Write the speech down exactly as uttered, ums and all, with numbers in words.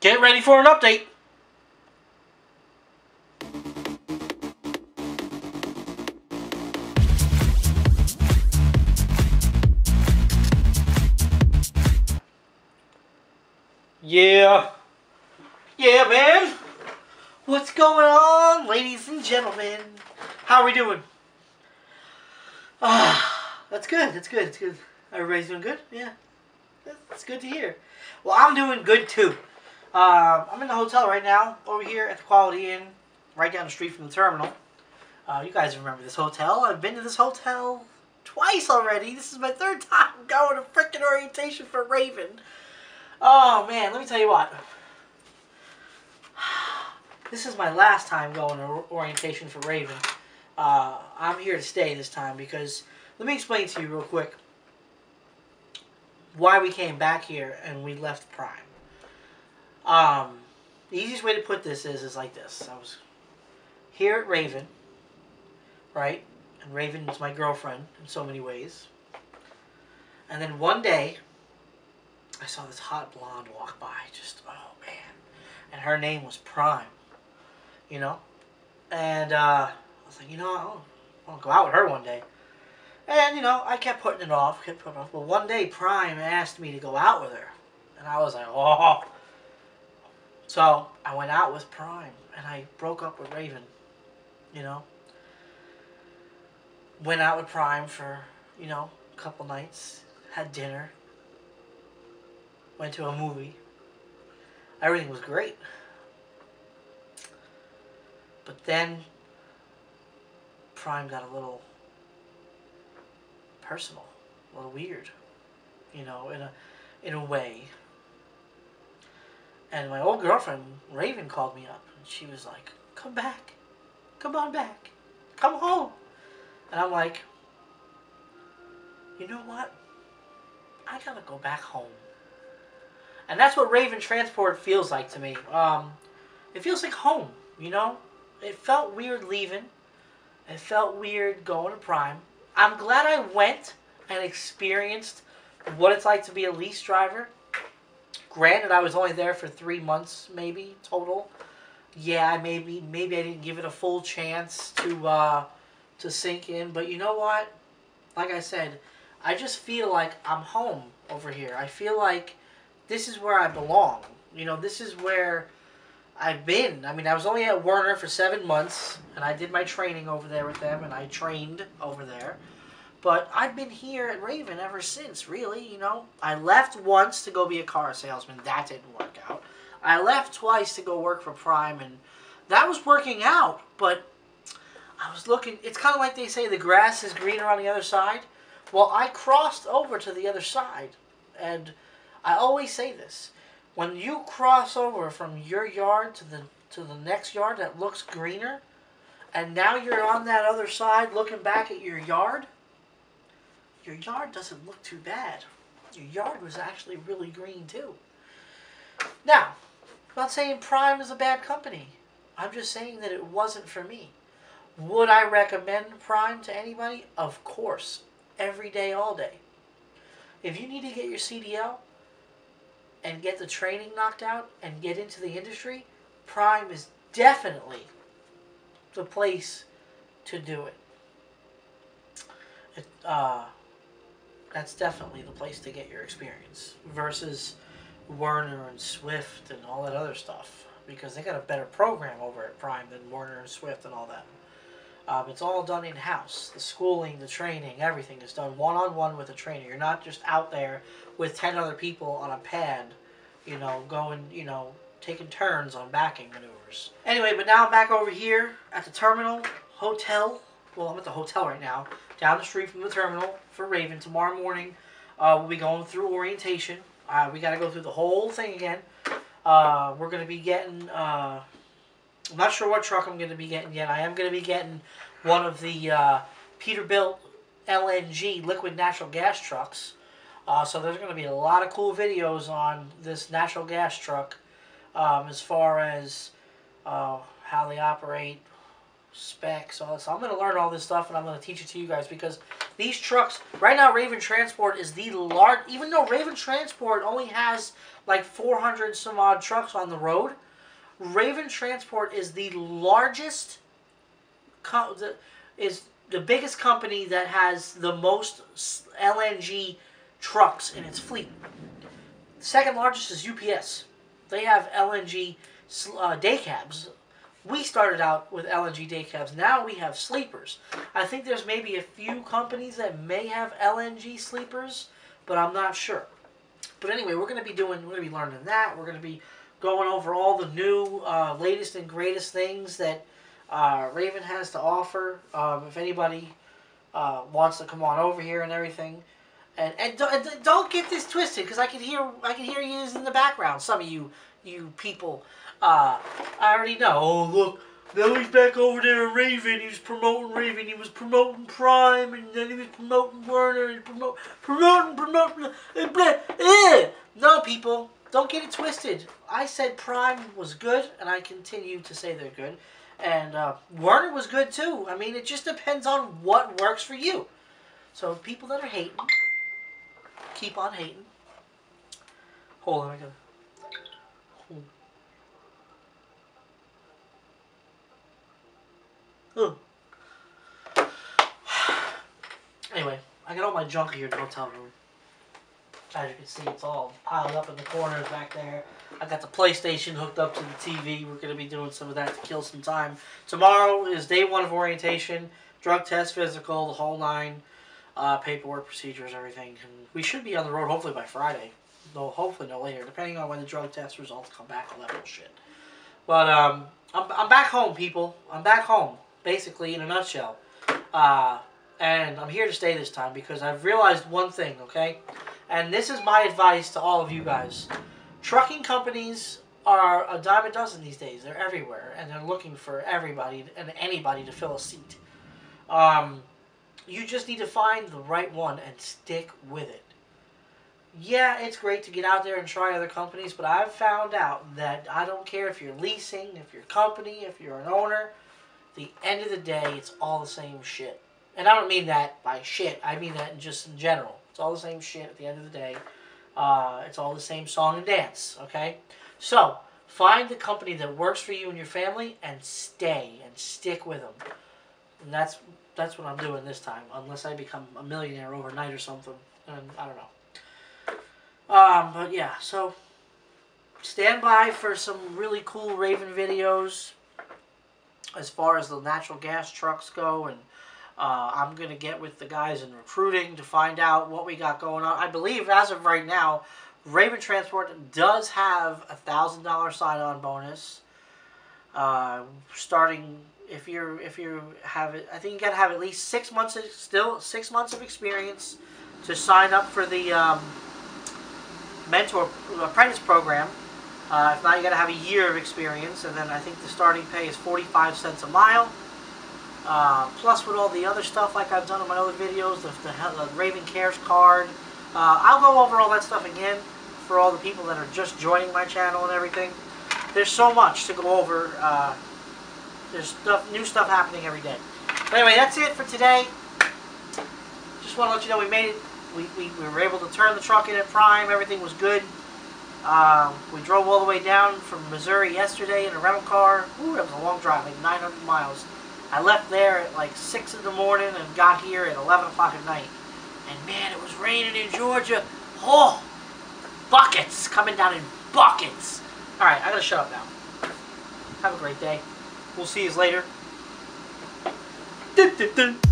Get ready for an update. Yeah. Yeah, man. What's going on, ladies and gentlemen? How are we doing? Ah, that's good. That's good. That's good. Everybody's doing good? Yeah. That's good to hear. Well, I'm doing good, too. Um, I'm in the hotel right now, over here at the Quality Inn, right down the street from the terminal. Uh, you guys remember this hotel. I've been to this hotel twice already. This is my third time going to frickin' orientation for Raven. Oh, man, let me tell you what. This is my last time going to orientation for Raven. Uh, I'm here to stay this time because, let me explain to you real quick why we came back here and we left Prime. Um, the easiest way to put this is, is like this. I was here at Raven, right? And Raven was my girlfriend in so many ways. And then one day, I saw this hot blonde walk by, just, oh man, and her name was Prime, you know, and uh, I was like, you know, I want to go out with her one day, and, you know, I kept putting it off, kept putting it off, but one day Prime asked me to go out with her, and I was like, oh, so I went out with Prime, and I broke up with Raven, you know, went out with Prime for, you know, a couple nights, had dinner. Went to a movie. Everything was great. But then Prime got a little personal, a little weird, you know, in a in a way. And my old girlfriend, Raven, called me up and she was like, "Come back. Come on back. Come home." And I'm like, "You know what? I gotta go back home." And that's what Raven Transport feels like to me. Um, it feels like home, you know? It felt weird leaving. It felt weird going to Prime. I'm glad I went and experienced what it's like to be a lease driver. Granted, I was only there for three months, maybe, total. Yeah, maybe maybe I didn't give it a full chance to, uh, to sink in. But you know what? Like I said, I just feel like I'm home over here. I feel like this is where I belong. You know, this is where I've been. I mean, I was only at Werner for seven months, and I did my training over there with them, and I trained over there. But I've been here at Raven ever since, really, you know. I left once to go be a car salesman. That didn't work out. I left twice to go work for Prime, and that was working out, but I was looking. It's kind of like they say the grass is greener on the other side. Well, I crossed over to the other side, and I always say this. When you cross over from your yard to the to the next yard that looks greener, and now you're on that other side looking back at your yard, your yard doesn't look too bad. Your yard was actually really green too. Now, I'm not saying Prime is a bad company. I'm just saying that it wasn't for me. Would I recommend Prime to anybody? Of course. Every day, all day. If you need to get your C D L, and get the training knocked out and get into the industry, Prime is definitely the place to do it. it uh, that's definitely the place to get your experience versus Werner and Swift and all that other stuff, because they got a better program over at Prime than Werner and Swift and all that. Um, it's all done in-house. The schooling, the training, everything is done one-on-one with a trainer. You're not just out there with ten other people on a pad, you know, going, you know, taking turns on backing maneuvers. Anyway, but now I'm back over here at the terminal, hotel. Well, I'm at the hotel right now, down the street from the terminal for Raven. Tomorrow morning, uh, we'll be going through orientation. Uh, we got to go through the whole thing again. Uh, we're going to be getting... Uh, I'm not sure what truck I'm going to be getting yet. I am going to be getting one of the uh, Peterbilt L N G liquid natural gas trucks. Uh, so there's going to be a lot of cool videos on this natural gas truck um, as far as uh, how they operate, specs, all this. So I'm going to learn all this stuff and I'm going to teach it to you guys because These trucks, right now Raven Transport is the large, even though Raven Transport only has like four hundred some odd trucks on the road, Raven Transport is the largest, co the, is the biggest company that has the most L N G trucks in its fleet. The second largest is U P S. They have L N G uh, day cabs. We started out with L N G day cabs. Now we have sleepers. I think there's maybe a few companies that may have L N G sleepers, but I'm not sure. But anyway, we're going to be doing, we're going to be learning that. We're going to be going over all the new, uh, latest and greatest things that uh, Raven has to offer. Um, if anybody uh, wants to come on over here and everything, and and don't, don't get this twisted, because I can hear, I can hear you in the background. Some of you, you people. Uh, I already know. Oh, look, now he's back over there at Raven. He was promoting Raven. He was promoting Prime, and then he was promoting Werner, and promote, promoting, promoting, and blah, eh. No, people, don't get it twisted. I said Prime was good, and I continue to say they're good. And uh, Werner was good, too. I mean, it just depends on what works for you. So people that are hating, keep on hating. Hold on, I gotta... Hold on. Anyway, I got all my junk here in the hotel room. As you can see, it's all piled up in the corners back there. I got the PlayStation hooked up to the T V. We're going to be doing some of that to kill some time. Tomorrow is day one of orientation. Drug test, physical, the whole nine. Uh, paperwork, procedures, everything. And we should be on the road hopefully by Friday. No, hopefully no later, depending on when the drug test results come back, all that bullshit. But um, I'm, I'm back home, people. I'm back home. Basically, in a nutshell. Uh, and I'm here to stay this time because I've realized one thing, okay? And this is my advice to all of you guys. Trucking companies are a dime a dozen these days. They're everywhere, and they're looking for everybody and anybody to fill a seat. Um, you just need to find the right one and stick with it. Yeah, it's great to get out there and try other companies, but I've found out that I don't care if you're leasing, if you're a company, if you're an owner... the end of the day, it's all the same shit. And I don't mean that by shit. I mean that just in general. It's all the same shit at the end of the day. Uh, it's all the same song and dance, okay? So, find the company that works for you and your family and stay and stick with them. And that's, that's what I'm doing this time, unless I become a millionaire overnight or something. And I don't know. Um, but yeah, so stand by for some really cool Raven videos. As far as the natural gas trucks go, and uh, I'm going to get with the guys in recruiting to find out what we got going on. I believe as of right now, Raven Transport does have a one thousand dollar sign-on bonus. Uh, starting, if you if you have it, I think you got to have at least six months of, still six months of experience to sign up for the um, mentor apprentice program. Uh, if not, you got to have a year of experience, and then I think the starting pay is forty-five cents a mile. Uh, plus, with all the other stuff like I've done in my other videos, the, the, the Raven Cares card. Uh, I'll go over all that stuff again for all the people that are just joining my channel and everything. There's so much to go over. Uh, there's stuff, new stuff happening every day. But anyway, that's it for today. Just want to let you know we made it. We, we, we were able to turn the truck in at Prime. Everything was good. Um, we drove all the way down from Missouri yesterday in a rental car. Ooh, that was a long drive, like nine hundred miles. I left there at like six in the morning and got here at eleven o'clock at night. And man, it was raining in Georgia. Oh, buckets, coming down in buckets. All right, I gotta shut up now. Have a great day. We'll see you later. Dun, dun, dun.